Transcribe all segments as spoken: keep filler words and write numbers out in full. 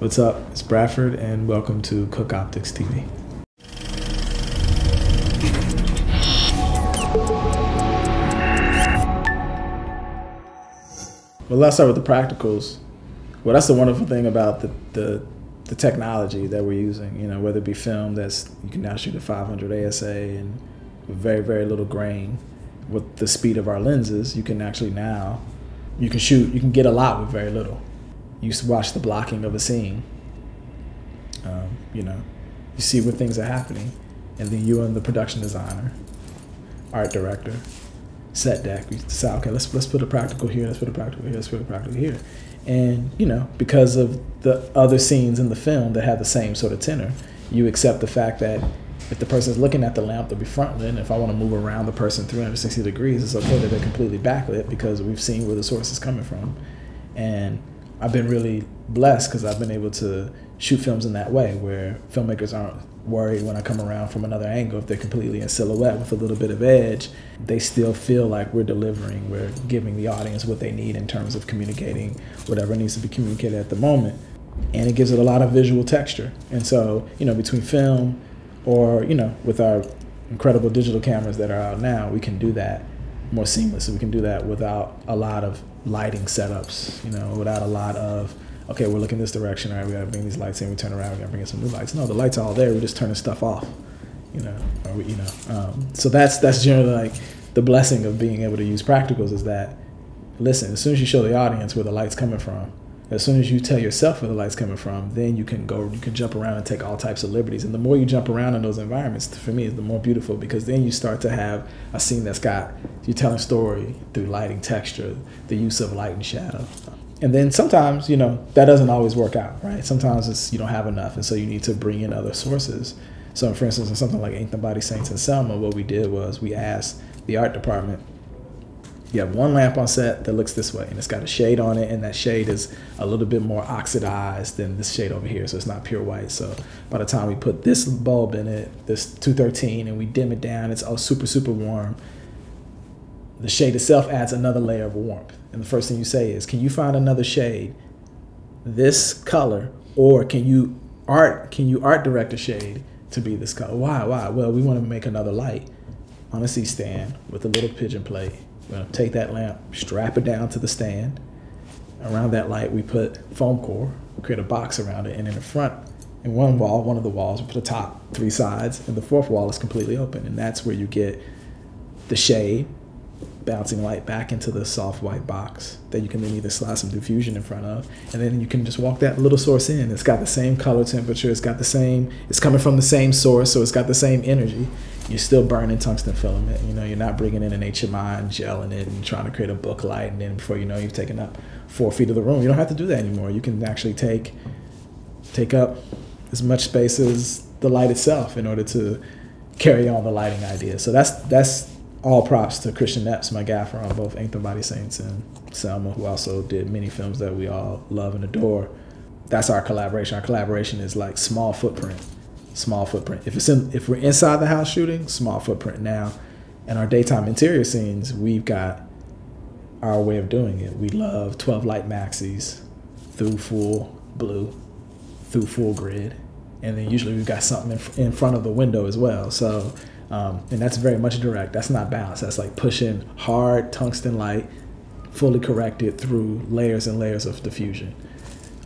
What's up? It's Bradford, and welcome to Cook Optics T V. Well, let's start with the practicals. Well, that's the wonderful thing about the, the, the technology that we're using, you know, whether it be film, that's, you can now shoot a five hundred A S A and very, very little grain. With the speed of our lenses, you can actually now, you can shoot, you can get a lot with very little. You watch the blocking of a scene, um, you know, you see where things are happening, and then you and the production designer, art director, set deck, we decide, okay, let's, let's put a practical here, let's put a practical here, let's put a practical here. And, you know, because of the other scenes in the film that have the same sort of tenor, you accept the fact that if the person's looking at the lamp, they'll be front lit. If I want to move around the person three hundred sixty degrees, it's okay that they're completely backlit because we've seen where the source is coming from. And I've been really blessed because I've been able to shoot films in that way where filmmakers aren't worried when I come around from another angle. If they're completely in silhouette with a little bit of edge, they still feel like we're delivering, we're giving the audience what they need in terms of communicating whatever needs to be communicated at the moment. And it gives it a lot of visual texture. And so, you know, between film or, you know, with our incredible digital cameras that are out now, we can do that more seamlessly. We can do that without a lot of lighting setups, you know, without a lot of, okay, we're looking this direction, all right, we gotta bring these lights in, we turn around, we gotta bring in some new lights. No, the lights are all there, we're just turning stuff off, you know, or we, you know. Um, so that's, that's generally like the blessing of being able to use practicals is that, listen, as soon as you show the audience where the light's coming from, as soon as you tell yourself where the light's coming from, then you can go, you can jump around and take all types of liberties. And the more you jump around in those environments, for me, is the more beautiful, because then you start to have a scene that's got, you're telling story through lighting, texture, the use of light and shadow. And then sometimes, you know, that doesn't always work out, right? Sometimes it's, you don't have enough, and so you need to bring in other sources. So for instance, in something like Ain't Them Bodies Saints and Selma, what we did was we asked the art department, you have one lamp on set that looks this way, and it's got a shade on it, and that shade is a little bit more oxidized than this shade over here, so it's not pure white. So by the time we put this bulb in it, this two thirteen, and we dim it down, it's all super, super warm. The shade itself adds another layer of warmth. And the first thing you say is, can you find another shade this color, or can you art, can you art direct a shade to be this color? Why, why? Well, we want to make another light on a C-stand with a little pigeon plate. We're going to take that lamp, strap it down to the stand. Around that light, we put foam core, create a box around it, and in the front, in one wall, one of the walls, we put the top three sides, and the fourth wall is completely open. And that's where you get the shade, bouncing light back into the soft white box that you can then either slide some diffusion in front of, and then you can just walk that little source in. It's got the same color temperature, it's got the same, it's coming from the same source, so it's got the same energy. You're still burning tungsten filament, you know, you're not bringing in an H M I and gelling it and trying to create a book light, and then before you know, you've taken up four feet of the room. You don't have to do that anymore. You can actually take, take up as much space as the light itself in order to carry on the lighting idea. So that's, that's all props to Christian Epps, my gaffer on both Ain't Them Bodies Saints and Selma, who also did many films that we all love and adore. That's our collaboration. Our collaboration is like small footprint, small footprint. If it's in, if we're inside the house shooting, small footprint. Now, in our daytime interior scenes, we've got our way of doing it. We love twelve light maxis through full blue, through full grid, and then usually we've got something in, in front of the window as well. So. Um, and that's very much direct. That's not balanced. That's like pushing hard tungsten light, fully corrected through layers and layers of diffusion.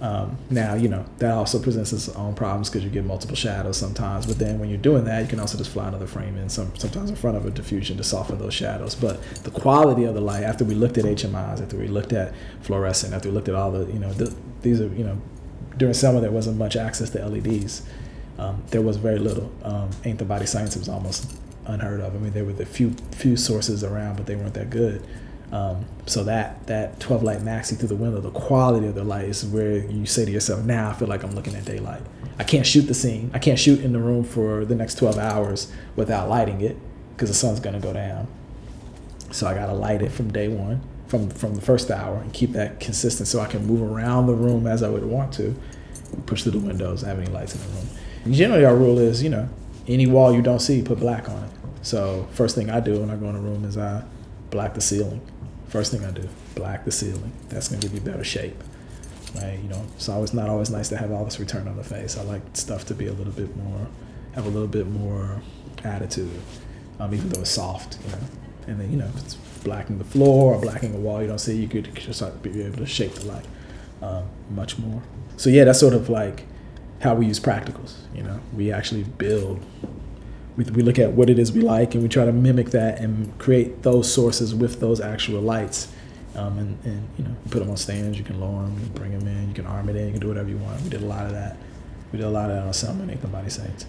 Um, now, you know, that also presents its own problems because you get multiple shadows sometimes. But then when you're doing that, you can also just fly another frame in, some, sometimes in front of a diffusion to soften those shadows. But the quality of the light, after we looked at H M Is, after we looked at fluorescent, after we looked at all the, you know, the, these are, you know, during summer there wasn't much access to L E Ds. Um, there was very little. Um, Ain't Them Bodies Saints was almost unheard of. I mean, there were the few few sources around, but they weren't that good. Um, so that that twelve light maxi through the window, the quality of the light is where you say to yourself, now I feel like I'm looking at daylight. I can't shoot the scene. I can't shoot in the room for the next twelve hours without lighting it because the sun's going to go down. So I got to light it from day one, from, from the first hour, and keep that consistent so I can move around the room as I would want to, push through the windows, have any lights in the room. Generally, our rule is, you know, any wall you don't see, put black on it. So first thing I do when I go in a room is I black the ceiling. First thing I do, black the ceiling. That's going to give you better shape. right? You know, so it's not always nice to have all this return on the face. I like stuff to be a little bit more, have a little bit more attitude, um, even though it's soft, you know. And then, you know, if it's blacking the floor or blacking a wall you don't see, you could just be able to shape the light um, much more. So yeah, that's sort of like how we use practicals, you know. We actually build, we, we look at what it is we like and we try to mimic that and create those sources with those actual lights. Um, and, and, you know, you put them on stands, you can lower them, you can bring them in, you can arm it in, you can do whatever you want. We did a lot of that. We did a lot of that on Selma and Ain't Them Bodies Saints.